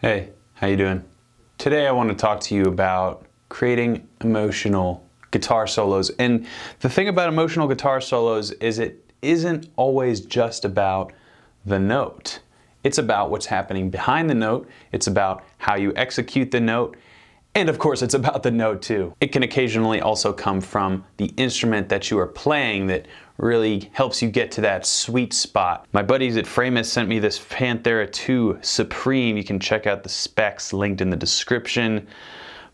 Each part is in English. Hey, how you doing? Today I want to talk to you about creating emotional guitar solos. And the thing about emotional guitar solos is it isn't always just about the note. It's about what's happening behind the note, it's about how you execute the note, and of course it's about the note too. It can occasionally also come from the instrument that you are playing that really helps you get to that sweet spot. My buddies at Framus sent me this Panthera II Supreme. You can check out the specs linked in the description.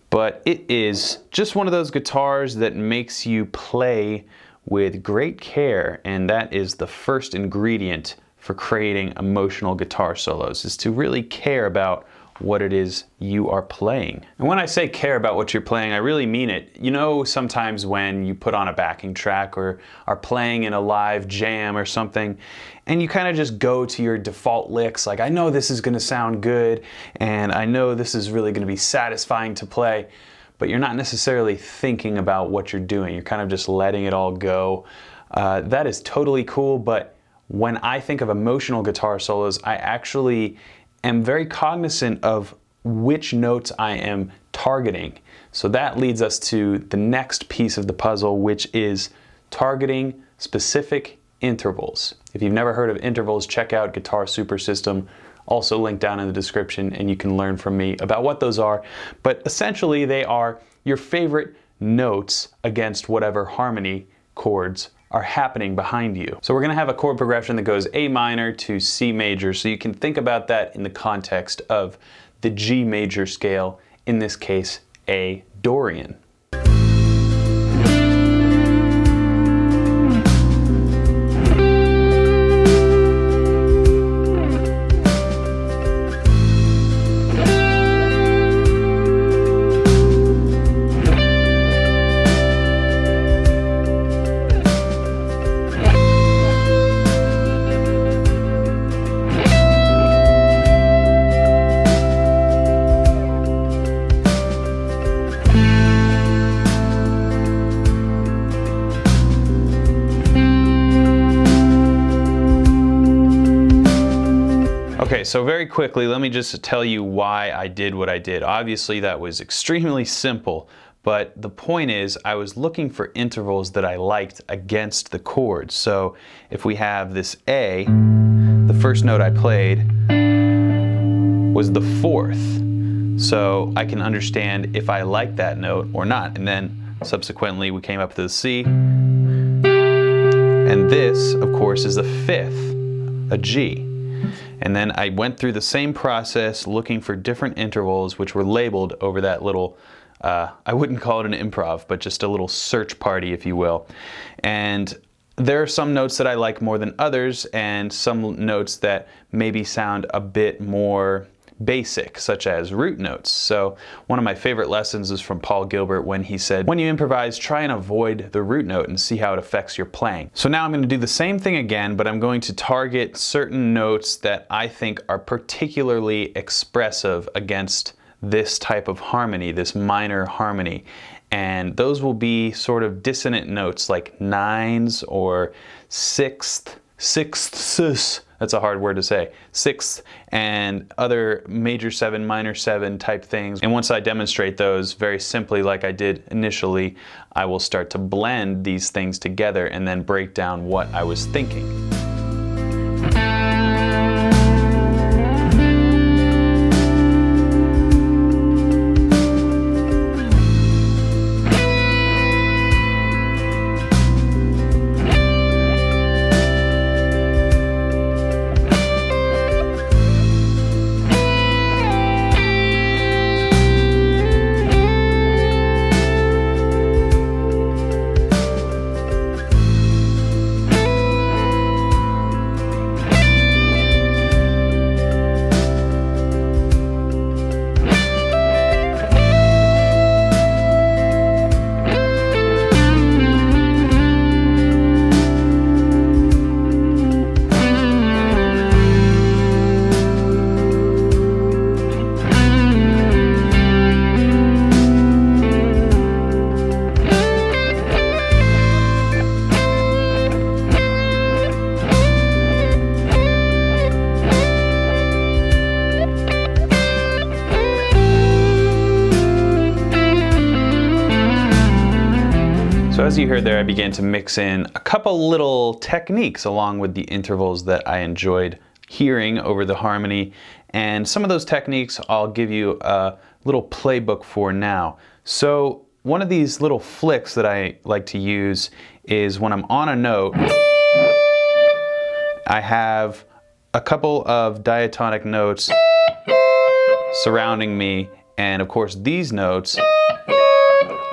But it is just one of those guitars that makes you play with great care, and that is the first ingredient for creating emotional guitar solos, is to really care about what it is you are playing. And when I say care about what you're playing, I really mean it. You know, sometimes when you put on a backing track or are playing in a live jam or something, and you kind of just go to your default licks, like, I know this is gonna sound good, and I know this is really gonna be satisfying to play, but you're not necessarily thinking about what you're doing. You're kind of just letting it all go. That is totally cool, but when I think of emotional guitar solos, I actually am very cognizant of which notes I am targeting. So that leads us to the next piece of the puzzle, which is targeting specific intervals. If you've never heard of intervals, check out Guitar Super System, also linked down in the description, and you can learn from me about what those are. But essentially they are your favorite notes against whatever harmony chords are happening behind you. So we're gonna have a chord progression that goes A minor to C major, so you can think about that in the context of the G major scale, in this case, A Dorian. So very quickly, let me just tell you why I did what I did. Obviously, that was extremely simple, but the point is I was looking for intervals that I liked against the chords. So if we have this A, the first note I played was the fourth. So I can understand if I like that note or not. And then subsequently, we came up to the C. And this, of course, is the fifth, a G. And then I went through the same process looking for different intervals which were labeled over that little, I wouldn't call it an improv, but just a little search party, if you will. And there are some notes that I like more than others and some notes that maybe sound a bit more basic, such as root notes. So one of my favorite lessons is from Paul Gilbert when he said, when you improvise, try and avoid the root note and see how it affects your playing. So now I'm going to do the same thing again, but I'm going to target certain notes that I think are particularly expressive against this type of harmony, this minor harmony. And those will be sort of dissonant notes like nines or sixths. That's a hard word to say. Sixth and other major seven, minor seven type things. And once I demonstrate those very simply like I did initially, I will start to blend these things together and then break down what I was thinking. So as you heard there, I began to mix in a couple little techniques along with the intervals that I enjoyed hearing over the harmony. And some of those techniques I'll give you a little playbook for now. So one of these little flicks that I like to use is when I'm on a note, I have a couple of diatonic notes surrounding me, and of course these notes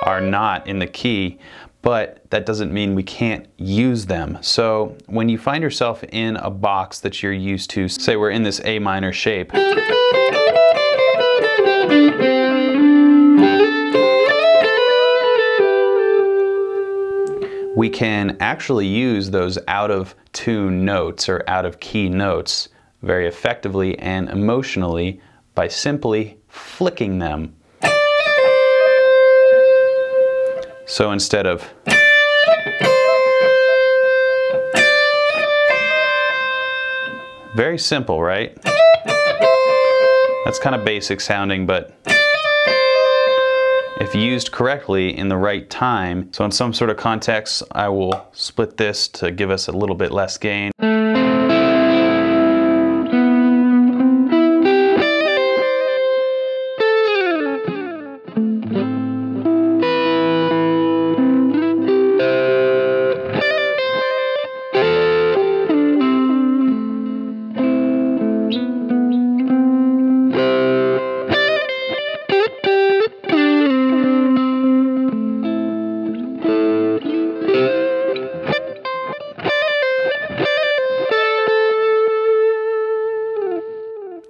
are not in the key, but that doesn't mean we can't use them. So when you find yourself in a box that you're used to, say we're in this A minor shape, we can actually use those out of tune notes or out of key notes very effectively and emotionally by simply flicking them. So instead of very simple, right? That's kind of basic sounding, but if used correctly in the right time. So in some sort of context, I will split this to give us a little bit less gain.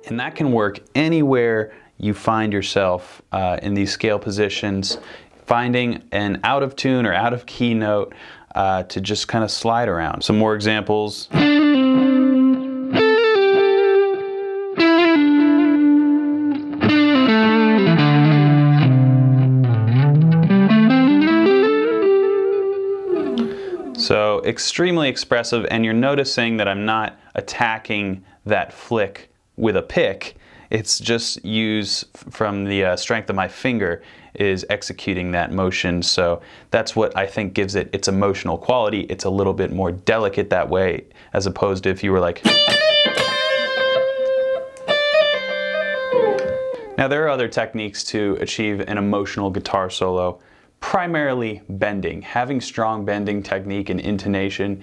And that can work anywhere you find yourself in these scale positions, finding an out of tune or out of key note to just kind of slide around. Some more examples. So extremely expressive, and you're noticing that I'm not attacking that flick with a pick. It's just use from the strength of my finger is executing that motion. So that's what I think gives it its emotional quality. It's a little bit more delicate that way, as opposed to if you were like. Now there are other techniques to achieve an emotional guitar solo, primarily bending. Having strong bending technique and intonation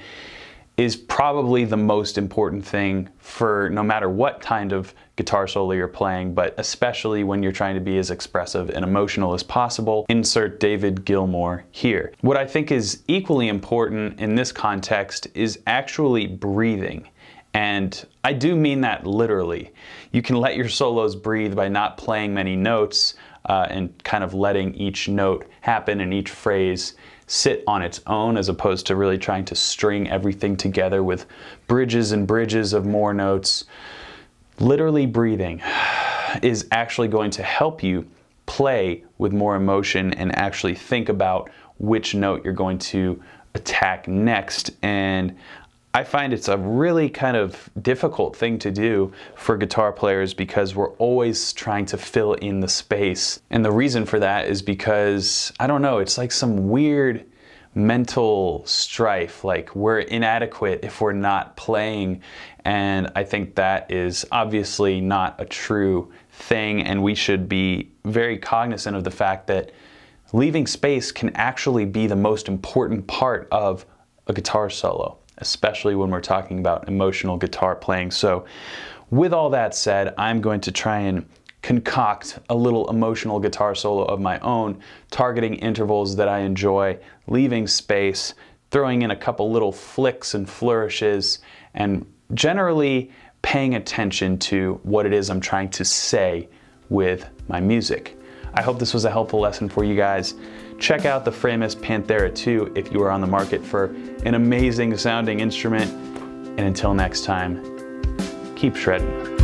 is probably the most important thing for no matter what kind of guitar solo you're playing, but especially when you're trying to be as expressive and emotional as possible. Insert David Gilmour here. What I think is equally important in this context is actually breathing. And I do mean that literally. You can let your solos breathe by not playing many notes and kind of letting each note happen and each phrase sit on its own, as opposed to really trying to string everything together with bridges and bridges of more notes. Literally breathing is actually going to help you play with more emotion and actually think about which note you're going to attack next. And I find it's a really kind of difficult thing to do for guitar players because we're always trying to fill in the space. And the reason for that is because, I don't know, it's like some weird mental strife, like we're inadequate if we're not playing. And I think that is obviously not a true thing, and we should be very cognizant of the fact that leaving space can actually be the most important part of a guitar solo, especially when we're talking about emotional guitar playing. So with all that said, I'm going to try and concoct a little emotional guitar solo of my own, targeting intervals that I enjoy, leaving space, throwing in a couple little flicks and flourishes, and generally paying attention to what it is I'm trying to say with my music. I hope this was a helpful lesson for you guys. Check out the Framus Panthera II if you are on the market for an amazing sounding instrument. And until next time, keep shredding.